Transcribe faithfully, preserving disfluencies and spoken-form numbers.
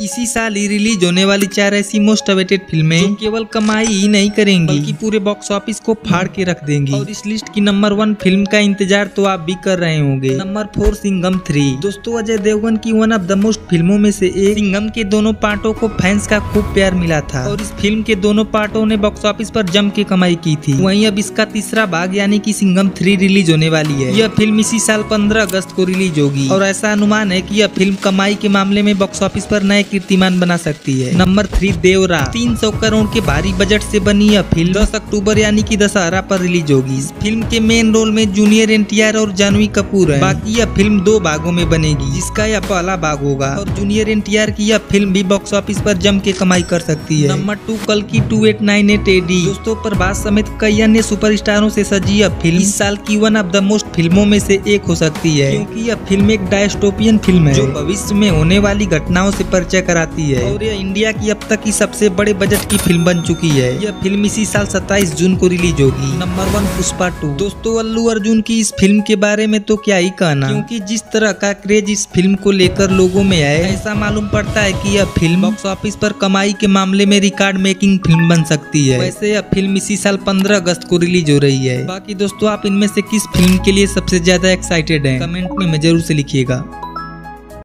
इसी साल ही रिलीज होने वाली चार ऐसी मोस्ट अवेटेड फिल्में केवल कमाई ही नहीं करेंगी बल्कि पूरे बॉक्स ऑफिस को फाड़ के रख देंगी। और इस लिस्ट की नंबर वन फिल्म का इंतजार तो आप भी कर रहे होंगे। Number four Singham three. दोस्तों अजय देवगन की वन ऑफ द मोस्ट फिल्मों में से एक सिंघम के दोनों पार्टों को फैंस का खूब प्यार मिला था और इस फिल्म के दोनों पार्टों ने बॉक्स ऑफिस पर जम के कमाई की थी। वहीं अब इसका तीसरा भाग यानी कि सिंघम थ्री रिलीज होने वाली है। यह फिल्म इसी साल पंद्रह अगस्त को रिलीज होगी और ऐसा अनुमान है कि यह फिल्म कमाई के मामले में बॉक्स ऑफिस पर नए कीर्तिमान बना सकती है। Number three Devara. तीन सौ करोड़ के भारी बजट से बनी यह फिल्म दस अक्टूबर यानी कि दशहरा पर रिलीज होगी। इस फिल्म के मेन रोल में जूनियर एन टी आर और जानवी कपूर हैं। बाकी यह फिल्म दो भागों में बनेगी जिसका यह पहला भाग होगा और जूनियर एन टी आर की यह फिल्म भी बॉक्स ऑफिस पर जम के कमाई कर सकती है। नंबर टू कल्कि अट्ठाईस सौ अट्ठानवे ए डी। दोस्तों प्रभास समेत कई अन्य सुपर स्टारों से सजी यह फिल्म इस साल की वन ऑफ द मोस्ट फिल्मों में से एक हो सकती है क्योंकि यह फिल्म एक डायस्टोपियन फिल्म है जो भविष्य में होने वाली घटनाओं से परिचय कराती है और यह इंडिया की अब तक की सबसे बड़े बजट की फिल्म बन चुकी है। यह फिल्म इसी साल सत्ताईस जून को रिलीज होगी। Number one Pushpa two. दोस्तों अल्लू अर्जुन की इस फिल्म के बारे में तो क्या ही कहना क्योंकि जिस तरह का क्रेज इस फिल्म को लेकर लोगों में है ऐसा मालूम पड़ता है कि यह फिल्म बॉक्स ऑफिस पर कमाई के मामले में रिकॉर्ड मेकिंग फिल्म बन सकती है। वैसे यह फिल्म इसी साल पंद्रह अगस्त को रिलीज हो रही है। बाकी दोस्तों आप इनमें से किस फिल्म के लिए सबसे ज्यादा एक्साइटेड है कमेंट में, में जरूर से लिखिएगा।